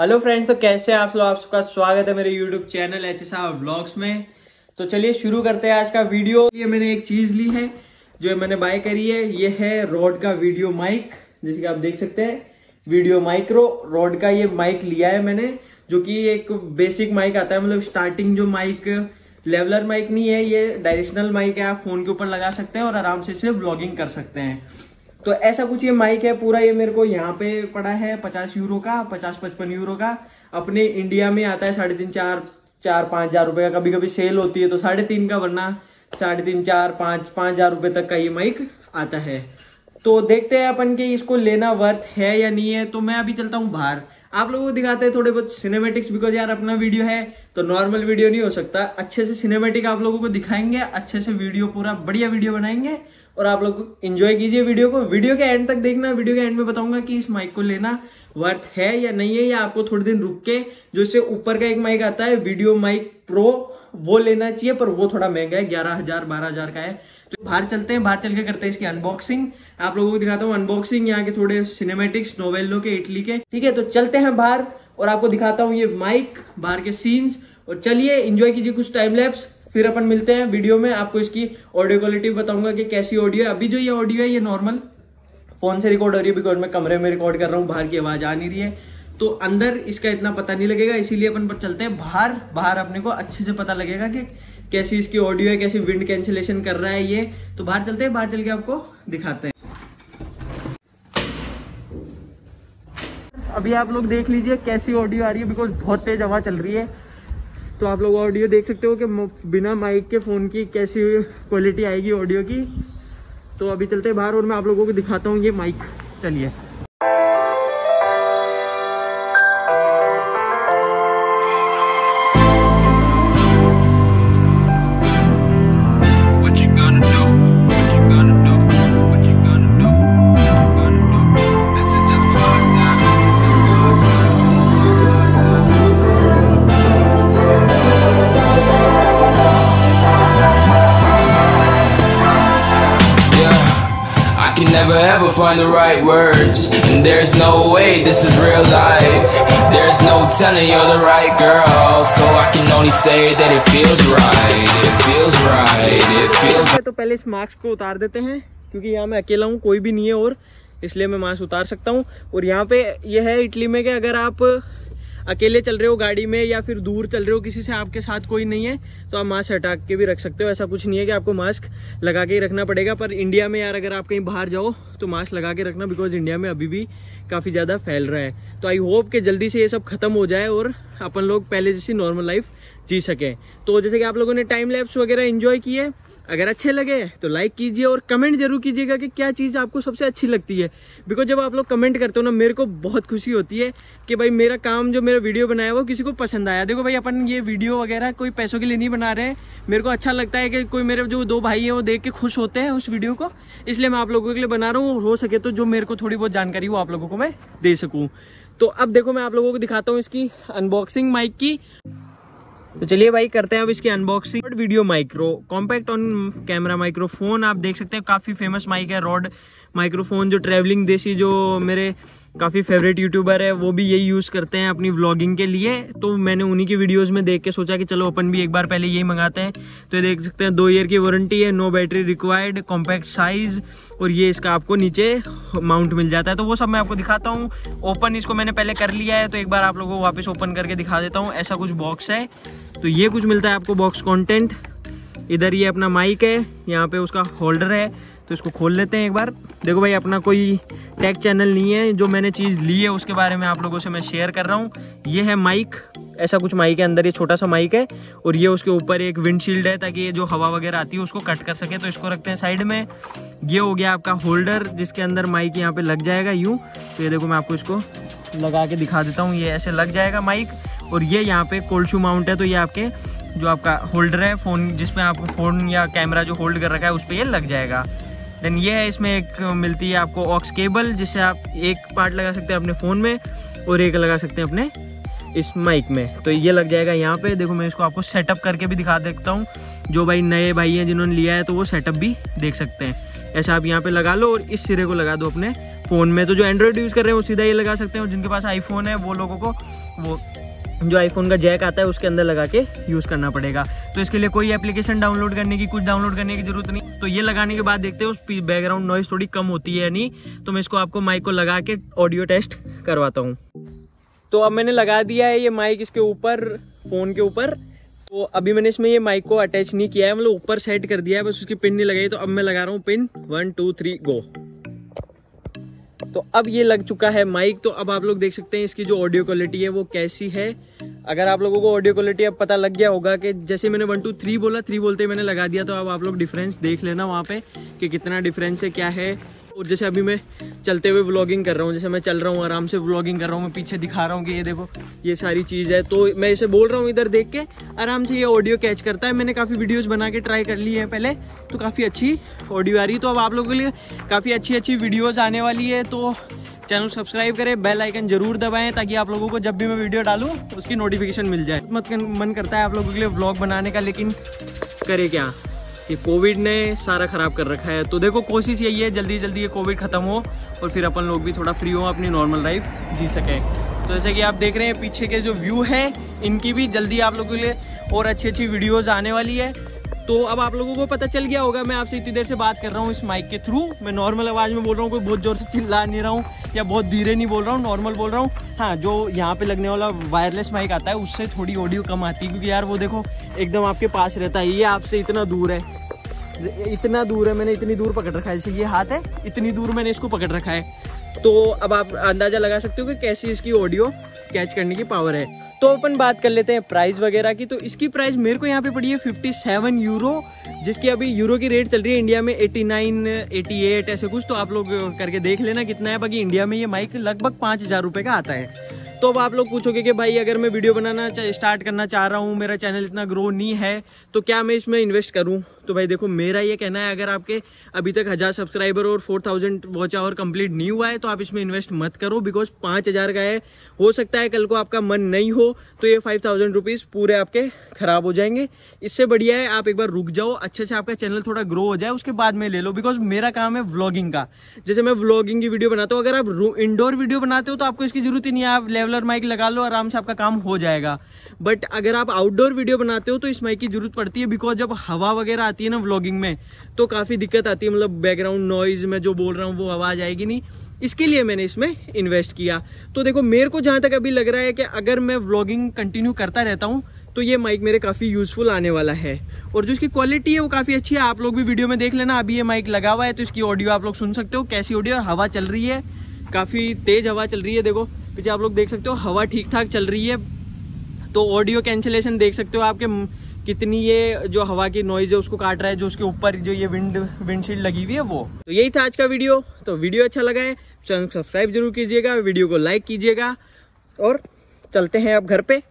Hello friends, तो कैसे हैं आप लोग। आप सबका स्वागत है मेरे यूट्यूब चैनल एचएसआर ब्लॉग्स में। तो चलिए शुरू करते हैं आज का वीडियो। ये मैंने एक चीज़ ली है जो मैंने बाय करी है, ये है रोड का वीडियो माइक, जिसके आप देख सकते हैं वीडियो माइक्रो। रोड का ये माइक लिया है मैंने, जो कि एक बेसिक माइक आता है, मतलब स्टार्टिंग जो माइक, लेवलर माइक नहीं है, ये डायरेक्शनल माइक है। आप फोन के ऊपर लगा सकते हैं और आराम से इसे व्लॉगिंग कर सकते हैं। तो ऐसा कुछ ये माइक है पूरा। ये मेरे को यहाँ पे पड़ा है 50 यूरो का, 50-55 यूरो का। अपने इंडिया में आता है 3.5-4-5 हजार रुपये का। कभी कभी सेल होती है तो 3.5 का, वरना 3.5-4-5 हजार रुपये तक का ये माइक आता है। तो देखते हैं अपन के इसको लेना वर्थ है या नहीं है। तो मैं अभी चलता हूँ बाहर, आप लोगों को दिखाते हैं थोड़े बहुत सिनेमेटिक्स, बिकॉज यार अपना वीडियो है तो नॉर्मल वीडियो नहीं हो सकता। अच्छे से सिनेमेटिक आप लोगों को दिखाएंगे, अच्छे से वीडियो, पूरा बढ़िया वीडियो बनाएंगे और आप लोग एंजॉय कीजिए वीडियो को। वीडियो के एंड तक देखना, वीडियो के एंड में बताऊंगा कि इस माइक को लेना वर्थ है या नहीं है, या आपको थोड़े दिन रुक के जो इससे ऊपर का एक माइक आता है वीडियो माइक प्रो, वो लेना चाहिए, पर वो थोड़ा महंगा है, 11,000-12,000 का है। तो बाहर चलते हैं, बाहर चल के करते हैं इसकी अनबॉक्सिंग, आप लोगों को दिखाता हूँ अनबॉक्सिंग, यहाँ के थोड़े सिनेमेटिक्स नोवेलो के, इटली के। ठीक है, तो चलते हैं बाहर और आपको दिखाता हूँ ये माइक, बाहर के सीन्स। और चलिए एंजॉय कीजिए कुछ टाइम लैप्स, फिर अपन मिलते हैं वीडियो में। आपको इसकी ऑडियो क्वालिटी बताऊंगा कि कैसी ऑडियो है। अभी जो ये ऑडियो है ये नॉर्मल फोन से रिकॉर्ड हो रही है, बिकॉज मैं कमरे में रिकॉर्ड कर रहा हूँ, बाहर की आवाज़ आ नहीं रही है, तो अंदर इसका इतना पता नहीं लगेगा। इसीलिए अपन पर चलते हैं बाहर, बाहर अपने को अच्छे से पता लगेगा कि कैसी इसकी ऑडियो है, कैसी विंड कैंसिलेशन कर रहा है ये। तो बाहर चलते हैं, बाहर चल के आपको दिखाते हैं। अभी आप लोग देख लीजिए कैसी ऑडियो आ रही है, बिकॉज बहुत तेज हवा चल रही है। तो आप लोग ऑडियो देख सकते हो कि बिना माइक के फ़ोन की कैसी क्वालिटी आएगी ऑडियो की। तो अभी चलते हैं बाहर और मैं आप लोगों को दिखाता हूँ ये माइक। चलिए, never ever find the right words, and there's no way this is real life. There's no telling you're the right girl, so I can only say that it feels right, it feels right, it feels right. तो पहले इस mask को उतार देते हैं, क्योंकि यहाँ मैं अकेला हूँ, कोई भी नहीं है, और इसलिए मैं मास्क उतार सकता हूँ। और यहाँ पे ये है इटली में कि अगर आप अकेले चल रहे हो गाड़ी में या फिर दूर चल रहे हो किसी से, आपके साथ कोई नहीं है, तो आप मास्क हटा के भी रख सकते हो। ऐसा कुछ नहीं है कि आपको मास्क लगा के ही रखना पड़ेगा। पर इंडिया में यार अगर आप कहीं बाहर जाओ तो मास्क लगा के रखना, बिकॉज इंडिया में अभी भी काफ़ी ज़्यादा फैल रहा है। तो आई होप कि जल्दी से ये सब खत्म हो जाए और अपन लोग पहले जैसी नॉर्मल लाइफ जी सकें। तो जैसे कि आप लोगों ने टाइम लैप्स वगैरह एंजॉय किए, अगर अच्छे लगे तो लाइक कीजिए और कमेंट जरूर कीजिएगा कि क्या चीज़ आपको सबसे अच्छी लगती है। बिकॉज जब आप लोग कमेंट करते हो ना, मेरे को बहुत खुशी होती है कि भाई मेरा काम, जो मेरा वीडियो बनाया वो किसी को पसंद आया। देखो भाई, अपन ये वीडियो वगैरह कोई पैसों के लिए नहीं बना रहे हैं। मेरे को अच्छा लगता है कि कोई मेरे जो दो भाई हैं वो देख के खुश होते हैं उस वीडियो को, इसलिए मैं आप लोगों के लिए बना रहा हूँ। हो सके तो जो मेरे को थोड़ी बहुत जानकारी वो आप लोगों को मैं दे सकूँ। तो अब देखो मैं आप लोगों को दिखाता हूँ इसकी अनबॉक्सिंग माइक की। तो चलिए भाई करते हैं अब इसकी unboxing. Rode video micro compact on camera microphone, आप देख सकते हैं काफ़ी फेमस माइक है रोड माइक्रोफोन, जो ट्रैवलिंग देसी, जो मेरे काफ़ी फेवरेट यूट्यूबर है वो भी यही यूज़ करते हैं अपनी व्लॉगिंग के लिए। तो मैंने उन्हीं की वीडियोस में देख के सोचा कि चलो अपन भी एक बार पहले यही मंगाते हैं। तो ये देख सकते हैं 2 ईयर की वारंटी है, no battery required, compact size, और ये इसका आपको नीचे माउंट मिल जाता है। तो वो सब मैं आपको दिखाता हूँ। ओपन इसको मैंने पहले कर लिया है, तो एक बार आप लोगों को वापस ओपन करके दिखा देता हूँ। ऐसा कुछ बॉक्स है, तो ये कुछ मिलता है आपको बॉक्स कॉन्टेंट। इधर ये अपना माइक है, यहाँ पे उसका होल्डर है, तो इसको खोल लेते हैं एक बार। देखो भाई, अपना कोई टेक चैनल नहीं है, जो मैंने चीज़ ली है उसके बारे में आप लोगों से मैं शेयर कर रहा हूँ। ये है माइक, ऐसा कुछ माइक है अंदर, ये छोटा सा माइक है, और ये उसके ऊपर एक विंडशील्ड है ताकि ये जो हवा वगैरह आती है उसको कट कर सके। तो इसको रखते हैं साइड में। ये हो गया आपका होल्डर जिसके अंदर माइक यहाँ पर लग जाएगा यूँ। तो ये देखो मैं आपको इसको लगा के दिखा देता हूँ, ये ऐसे लग जाएगा माइक। और ये यहाँ पर कोल्ड शू माउंट है, तो ये आपके जो आपका होल्डर है फ़ोन, जिसमें आप फ़ोन या कैमरा जो होल्ड कर रखा है उस पर ये लग जाएगा। देन ये है, इसमें एक मिलती है आपको ऑक्स केबल, जिससे आप एक पार्ट लगा सकते हैं अपने फ़ोन में और एक लगा सकते हैं अपने इस माइक में। तो ये लग जाएगा यहाँ पे। देखो मैं इसको आपको सेटअप करके भी दिखा देता हूँ, जो भाई नए भाई हैं जिन्होंने लिया है तो वो सेटअप भी देख सकते हैं। ऐसा आप यहाँ पे लगा लो और इस सिरे को लगा दो अपने फ़ोन में। तो जो एंड्रॉयड यूज़ कर रहे हैं वो सीधा ये लगा सकते हैं, और जिनके पास आईफोन है वो लोगों को वो जो आईफोन का जैक आता है उसके अंदर लगा के यूज़ करना पड़ेगा। तो इसके लिए कोई एप्लीकेशन डाउनलोड करने की, कुछ डाउनलोड करने की ज़रूरत नहीं। तो ये लगाने के बाद देखते हैं उस बैकग्राउंड नॉइस थोड़ी कम होती है यानी। तो मैं इसको आपको माइक को लगा के ऑडियो टेस्ट करवाता हूँ। तो अब मैंने लगा दिया है ये माइक इसके ऊपर, फ़ोन के ऊपर। तो अभी मैंने इसमें ये माइक को अटैच नहीं किया है, मतलब ऊपर सेट कर दिया है, बस उसकी पिन नहीं लगाई। तो अब मैं लगा रहा हूँ पिन 1 2 3 गो। तो अब ये लग चुका है माइक। तो अब आप लोग देख सकते हैं इसकी जो ऑडियो क्वालिटी है वो कैसी है। अगर आप लोगों को ऑडियो क्वालिटी अब पता लग गया होगा कि जैसे मैंने 1 2 3 बोला, 3 बोलते ही मैंने लगा दिया। तो अब आप लोग डिफरेंस देख लेना वहाँ पे कि कितना डिफरेंस है, क्या है। और जैसे अभी मैं चलते हुए व्लॉगिंग कर रहा हूँ, जैसे मैं चल रहा हूँ आराम से व्लॉगिंग कर रहा हूँ, मैं पीछे दिखा रहा हूँ कि ये देखो ये सारी चीज़ है। तो मैं इसे बोल रहा हूँ, इधर देख के आराम से ये ऑडियो कैच करता है। मैंने काफ़ी वीडियोस बना के ट्राई कर ली है पहले, तो काफ़ी अच्छी ऑडियो आ रही। तो अब आप लोगों के लिए काफ़ी अच्छी अच्छी वीडियोज़ आने वाली है। तो चैनल सब्सक्राइब करें, बेल आइकन जरूर दबाएं, ताकि आप लोगों को जब भी मैं वीडियो डालूँ उसकी नोटिफिकेशन मिल जाए। मन करता है आप लोगों के लिए व्लॉग बनाने का, लेकिन करे क्या, ये कोविड ने सारा ख़राब कर रखा है। तो देखो कोशिश यही है जल्दी जल्दी ये कोविड ख़त्म हो और फिर अपन लोग भी थोड़ा फ्री हो, अपनी नॉर्मल लाइफ जी सकें। तो जैसे कि आप देख रहे हैं पीछे के जो व्यू है, इनकी भी जल्दी आप लोगों के लिए और अच्छी अच्छी वीडियोस आने वाली है। तो अब आप लोगों को पता चल गया होगा, मैं आपसे इतनी देर से बात कर रहा हूँ इस माइक के थ्रू। मैं नॉर्मल आवाज़ में बोल रहा हूँ, कोई बहुत ज़ोर से चिल्ला नहीं रहा हूँ या बहुत धीरे नहीं बोल रहा हूँ, नॉर्मल बोल रहा हूँ। हाँ, जो यहाँ पे लगने वाला वायरलेस माइक आता है उससे थोड़ी ऑडियो कम आती है, क्योंकि यार वो देखो एकदम आपके पास रहता है, ये आपसे इतना दूर है, इतना दूर है। मैंने इतनी दूर पकड़ रखा है, जैसे ये हाथ है इतनी दूर मैंने इसको पकड़ रखा है। तो अब आप अंदाज़ा लगा सकते हो कि कैसी इसकी ऑडियो कैच करने की पावर है। तो अपन बात कर लेते हैं प्राइस वगैरह की। तो इसकी प्राइस मेरे को यहाँ पे पड़ी है 57 यूरो, जिसकी अभी यूरो की रेट चल रही है इंडिया में 89 88 ऐसे कुछ। तो आप लोग करके देख लेना कितना है। बाकी इंडिया में ये माइक लगभग 5000 रुपये का आता है। तो अब आप लोग पूछोगे कि भाई अगर मैं वीडियो बनाना स्टार्ट करना चाह रहा हूँ, मेरा चैनल इतना ग्रो नहीं है, तो क्या मैं इसमें इन्वेस्ट करूँ? तो भाई देखो, मेरा ये कहना है अगर आपके अभी तक 1000 सब्सक्राइबर और 4000 वॉच आवर कंप्लीट नहीं हुआ है तो आप इसमें इन्वेस्ट मत करो, बिकॉज 5000 का है। हो सकता है कल को आपका मन नहीं हो तो ये 5000 रुपीज़ पूरे आपके ख़राब हो जाएंगे। इससे बढ़िया है आप एक बार रुक जाओ, अच्छे से आपका चैनल थोड़ा ग्रो हो जाए, उसके बाद में ले लो। बिकॉज मेरा काम है व्लॉगिंग का, जैसे मैं व्लॉगिंग की वीडियो बनाता हूँ। अगर आप इंडोर वीडियो बनाते हो तो आपको इसकी ज़रूरत ही नहीं है, आप लेवलर माइक लगा लो, आराम से आपका काम हो जाएगा। बट अगर आप आउटडोर वीडियो बनाते हो तो इस माइक की ज़रूरत पड़ती है, बिकॉज जब हवा वगैरह आती है ना व्लॉगिंग में तो काफ़ी दिक्कत आती है, मतलब बैकग्राउंड नॉइज़ में जो बोल रहा हूँ वो आवाज़ आएगी नहीं। इसके लिए मैंने इसमें इन्वेस्ट किया। तो देखो मेरे को जहाँ तक अभी लग रहा है कि अगर मैं व्लॉगिंग कंटिन्यू करता रहता हूँ तो ये माइक मेरे काफ़ी यूज़फुल आने वाला है, और जो इसकी क्वालिटी है वो काफ़ी अच्छी है। आप लोग भी वीडियो में देख लेना, अभी ये माइक लगा हुआ है तो इसकी ऑडियो आप लोग सुन सकते हो कैसी ऑडियो। और हवा चल रही है, काफ़ी तेज़ हवा चल रही है, देखो पीछे आप लोग देख सकते हो हवा ठीक ठाक चल रही है। तो ऑडियो कैंसिलेशन देख सकते हो आपके कितनी, ये जो हवा की नॉइज है उसको काट रहा है, जो उसके ऊपर जो ये विंडशील्ड लगी हुई है वो। तो यही था आज का वीडियो। तो वीडियो अच्छा लगा है चैनल सब्सक्राइब जरूर कीजिएगा, वीडियो को लाइक कीजिएगा, और चलते हैं आप घर पे।